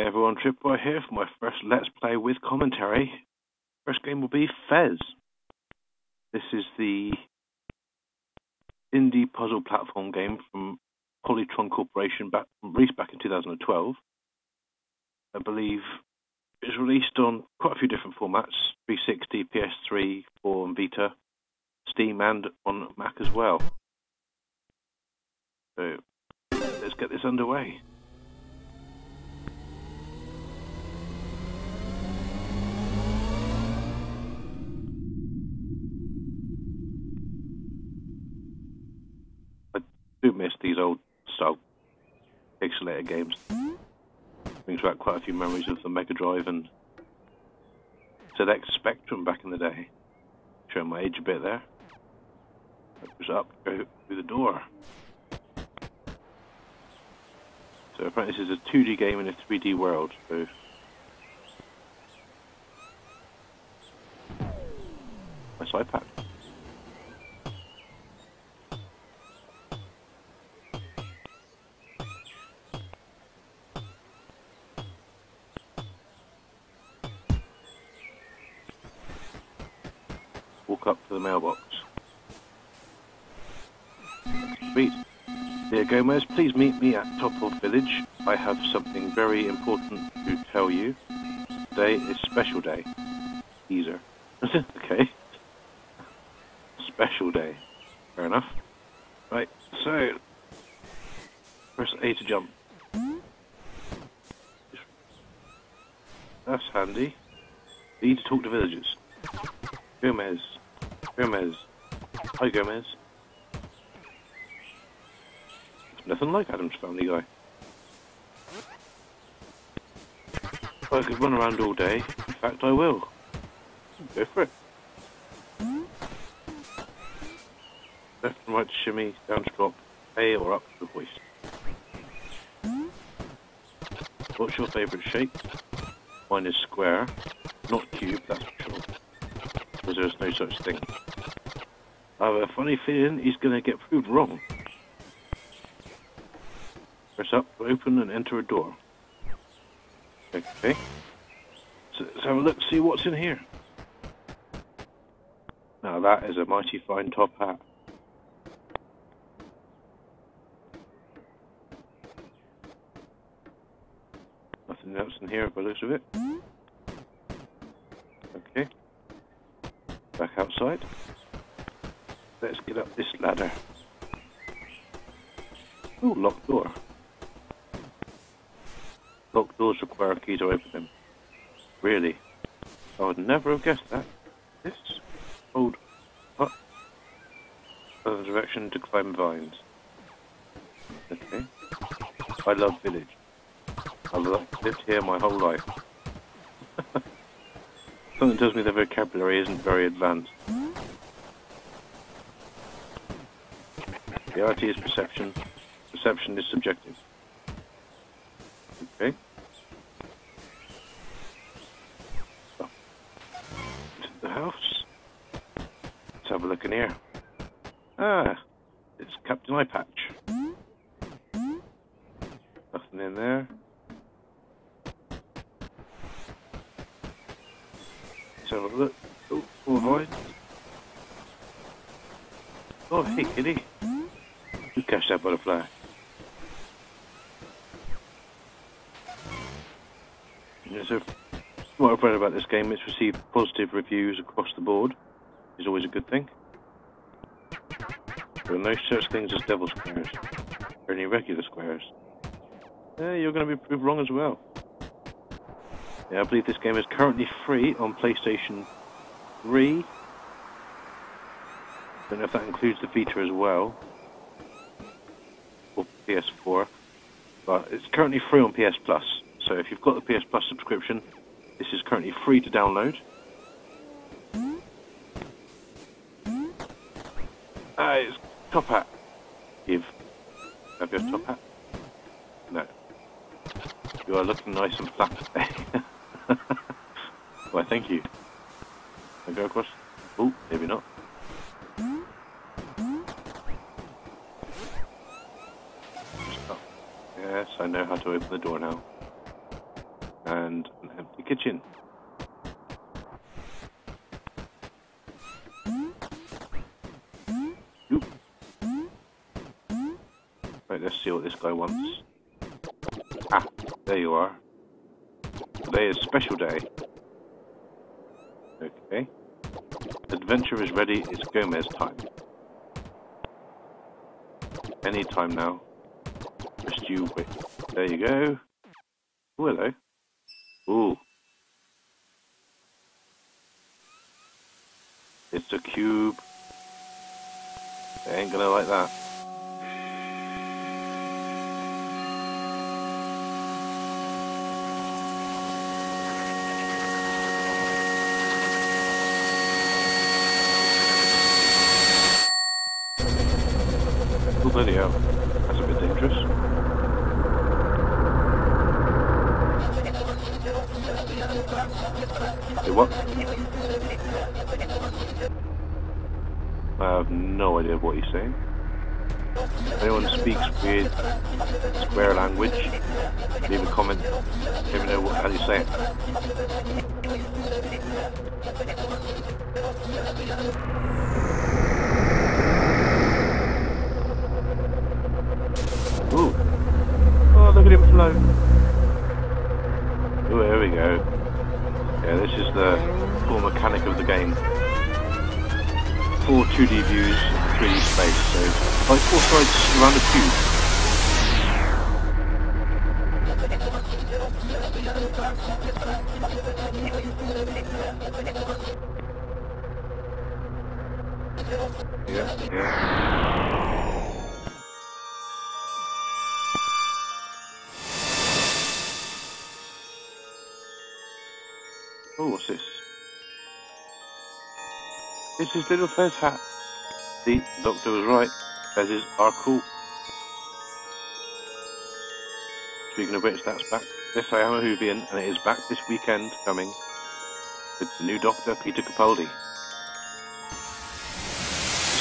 Hey everyone, Tripwire here for my first Let's Play with commentary. First game will be Fez. This is the indie puzzle platform game from Polytron Corporation released back in 2012. I believe it was released on quite a few different formats, 360, PS3, 4 and Vita, Steam and on Mac as well. So let's get this underway. Do miss these old style pixelated games. Brings back quite a few memories of the Mega Drive and ZX Spectrum back in the day. Showing my age a bit there. That was up through the door. So apparently this is a 2D game in a 3D world. So nice iPad. Up to the mailbox. Sweet. Dear Gomez, please meet me at top of village. I have something very important to tell you. Today is special day. Teaser. Okay. Special day. Fair enough. Right, so press A to jump. That's handy. B to talk to villagers. Gomez. Gomez. Hi, Gomez. Nothing like Adam's Family Guy. If I could run around all day, in fact I will. Go for it. Left and right to shimmy, down to drop, A or up to the voice. What's your favourite shape? Mine is square, not cube, that's for sure. There's no such thing. I have a funny feeling he's going to get proved wrong. Press up to open and enter a door. Okay. So let's have a look, see what's in here. Now that is a mighty fine top hat. Nothing else in here by the looks of it. Okay. Back outside. Let's get up this ladder. Ooh, locked door. Locked doors require a key to open them. Really? I would never have guessed that. This old hut. Other direction to climb vines. Okay. I love village. I've lived here my whole life. Something tells me the vocabulary isn't very advanced. Reality is perception. Perception is subjective. Okay. Oh. Into the house. Let's have a look in here. Ah, it's Captain Eye Patch. Nothing in there. Have a look. Oh, void. Oh, hey, kitty. You catch that butterfly. So, what I've read about this game, it's received positive reviews across the board. Is always a good thing. There are no such things as devil squares. There are any regular squares. Yeah, you're going to be proved wrong as well. Yeah, I believe this game is currently free on PlayStation 3. I don't know if that includes the Vita as well. Or PS4. But it's currently free on PS Plus. So if you've got the PS Plus subscription, this is currently free to download. Ah, it's top hat. Give. Have your top hat? No. You are looking nice and flat today. Why, thank you. Can I go across? Oh, maybe not. Yes, I know how to open the door now. kitchen. Oop. Right, let's see what this guy wants. Ah, there you are. Today is special day. Okay. Adventure is ready, it's Gomez time. Any time now. Just you wait. There you go. Oh, hello. Ooh. It's a cube. They ain't gonna like that. Oh, bloody hell. That's a bit dangerous. What? I have no idea what he's saying. If anyone speaks weird square language, leave a comment. Let me know how you say it. Ooh! Oh, look at him float! Oh, there we go. Yeah, this is the full mechanic of the game. Four 2D views, 3D space, so like four sides around a cube. Yeah, yeah. Oh, what's this? It's his little Fez hat. The doctor was right. Fezes are cool. Speaking of which, that's back. Yes, I am a Whovian, and it is back this weekend coming with the new doctor, Peter Capaldi.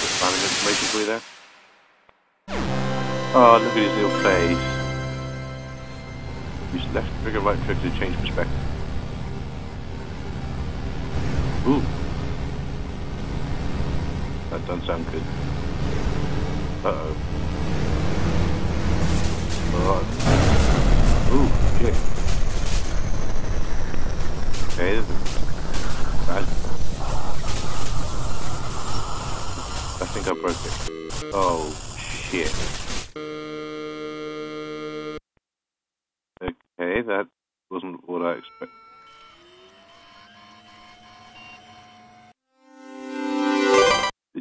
Just a bit of information for you there. Oh, look at his little face. Use left trigger, right trigger to change perspective. Ooh. That doesn't sound good. Uh-oh. Alright. Ooh, shit. Okay, this is bad. I think I broke it. Oh, shit. Okay, that wasn't what I expected.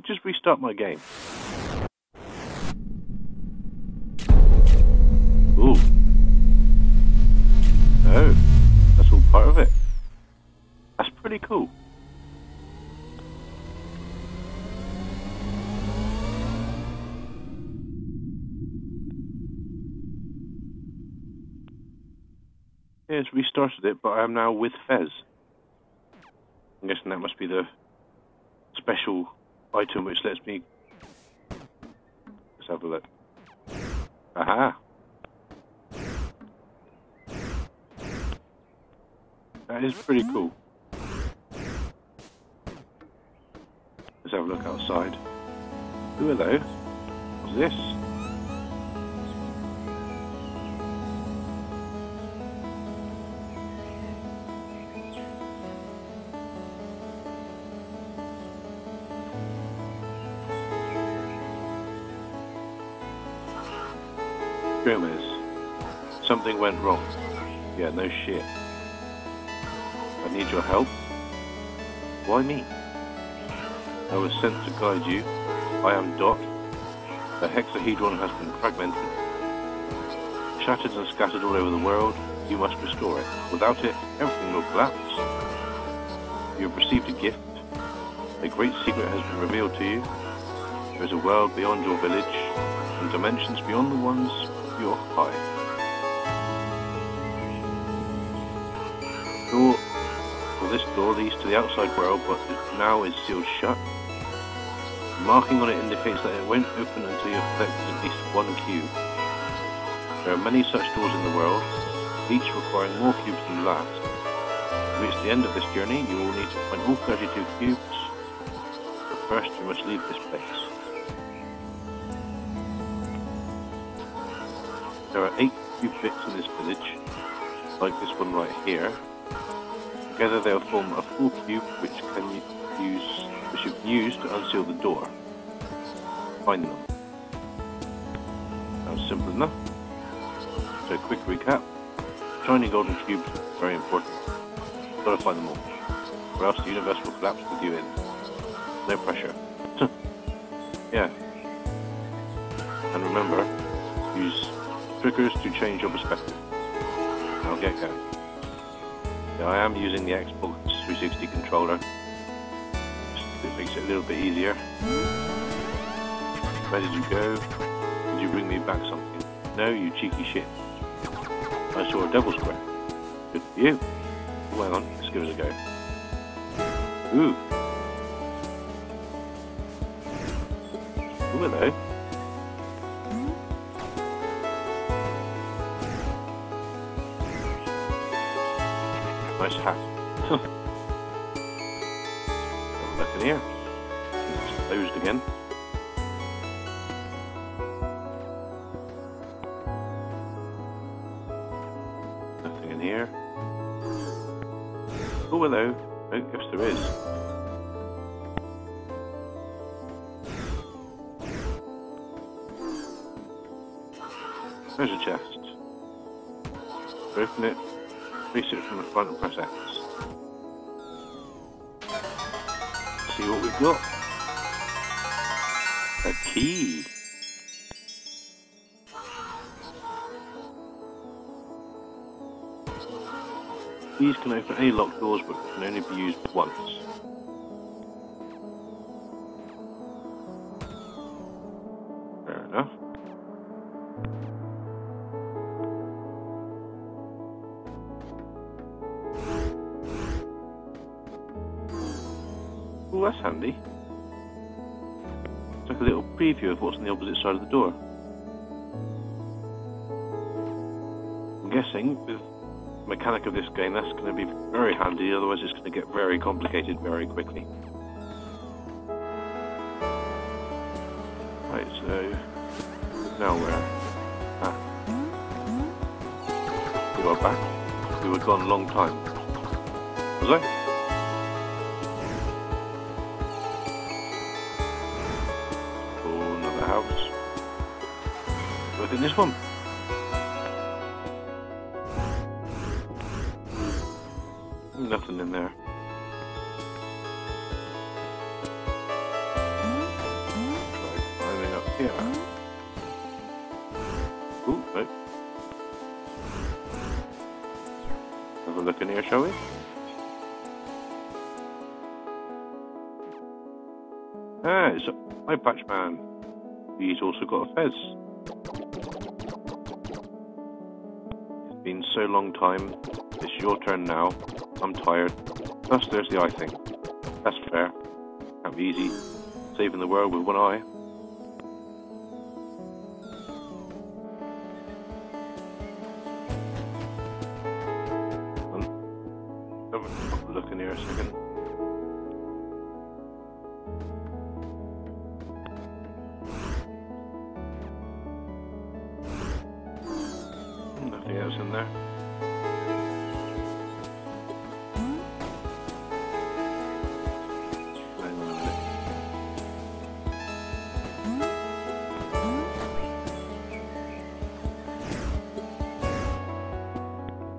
Just restart my game. Ooh. Oh, that's all part of it. That's pretty cool. Yeah, it's restarted it, but I am now with Fez. I'm guessing that must be the special item which lets me... Let's have a look. Aha! That is pretty cool. Let's have a look outside. Ooh, hello. What's this? Gomez. Something went wrong. Yeah, no shit. I need your help. Why me? I was sent to guide you. I am Dot. The hexahedron has been fragmented. Shattered and scattered all over the world. You must restore it. Without it, everything will collapse. You have received a gift. A great secret has been revealed to you. There is a world beyond your village, and dimensions beyond the ones your high. This door leads to the outside world, but it now is sealed shut. The marking on it indicates that it won't open until you've collected at least one cube. There are many such doors in the world, each requiring more cubes than the last. you reach the end of this journey, you will need to find all 32 cubes. But first, you must leave this place. There are 8 cube bits in this village, like this one right here. Together they'll form a full cube which you can use to unseal the door. Find them. That was simple enough. So quick recap. Shiny golden cubes are very important. Gotta find them all, or else the universe will collapse with you in. No pressure. Yeah. And remember, use triggers to change your perspective. Now get going. Now I am using the Xbox 360 controller. It makes it a little bit easier. Where did you go? Did you bring me back something? No, you cheeky shit. I saw a double square. Good for you. Oh, hang on, let's give it a go. Ooh. Oh, hello. Nice hat. Back in here. It's closed again. Nothing in here. Oh, hello. I guess there is. There's a chest. Open it. Place it from the front and press X. See what we've got. A key. Keys can open any locked doors, but can only be used once. Fair enough. Oh, that's handy. It's like a little preview of what's on the opposite side of the door. I'm guessing with the mechanic of this game, that's going to be very handy, otherwise it's going to get very complicated very quickly. Right, so now we're back. We are back. We were gone a long time. Was I? In this one. Nothing in there. Try climbing up here. Ooh, right. Have a look in here, shall we? Ah, it's an eye patch man. He's also got a Fez. Been so long time, it's your turn now, I'm tired, plus there's the eye thing, that's fair, can't be easy, saving the world with one eye. Have a look in here a second. In there. Hang on a minute.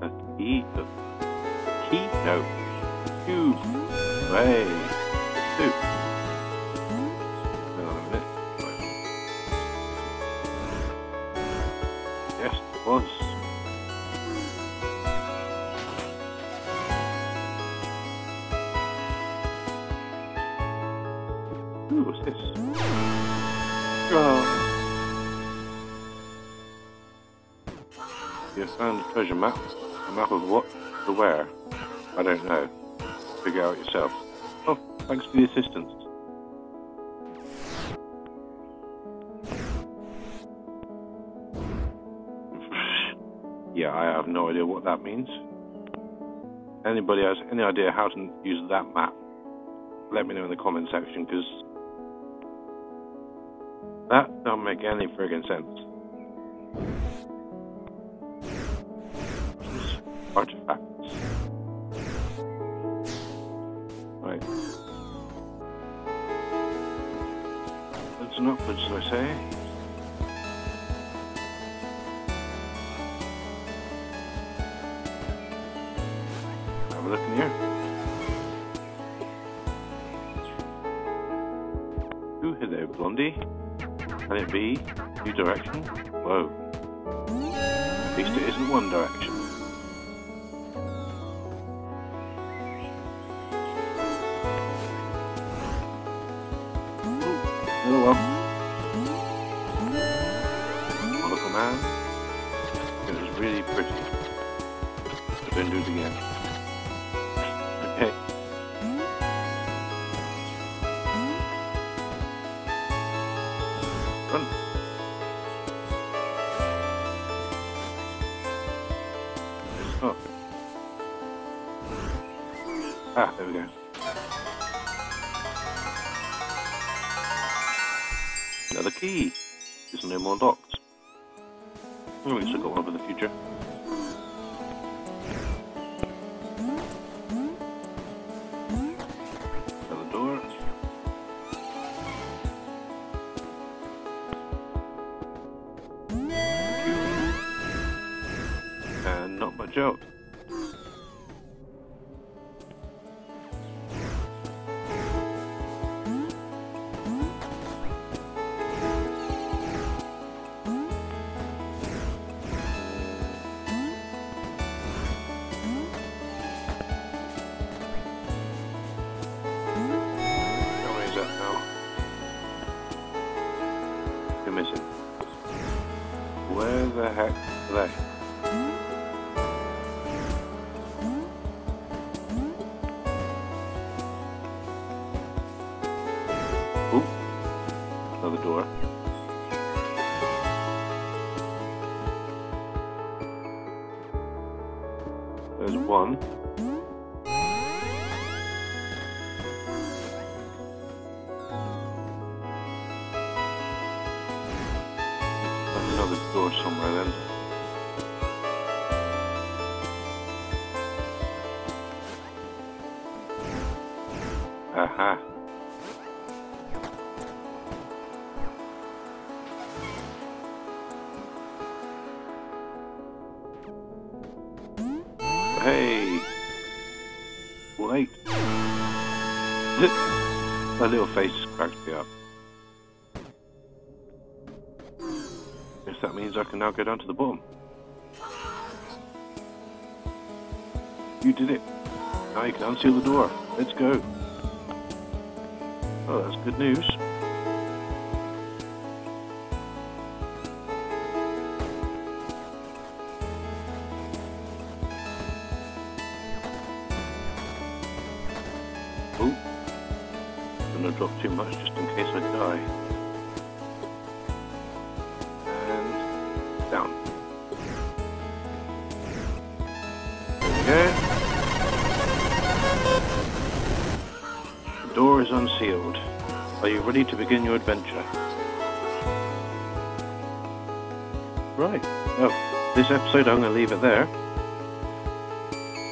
A key? A key? No. Cube. Way. Two. Hang on a minute. Yes, it was. What's this? You have found a treasure map. A map of what to where? I don't know. Figure out yourself. Oh, thanks for the assistance. Yeah, I have no idea what that means. Anybody has any idea how to use that map, let me know in the comment section, because that don't make any friggin' sense. Artifacts. Right. That's an upward, shall I say? Have a look in here. Ooh, hello, Blondie. Can it be? New direction? Whoa. At least it isn't one direction. Her little face cracks me up. Guess that means I can now go down to the bottom. You did it. Now you can unseal the door. Let's go. Oh, that's good news. To begin your adventure. Right, well, this episode I'm going to leave it there.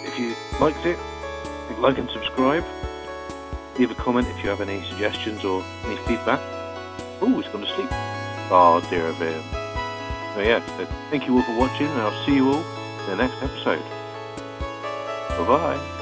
If you liked it, like and subscribe. Leave a comment if you have any suggestions or any feedback. Oh, it's gone to sleep. Oh dear of him. So yeah, so thank you all for watching, and I'll see you all in the next episode. Bye bye.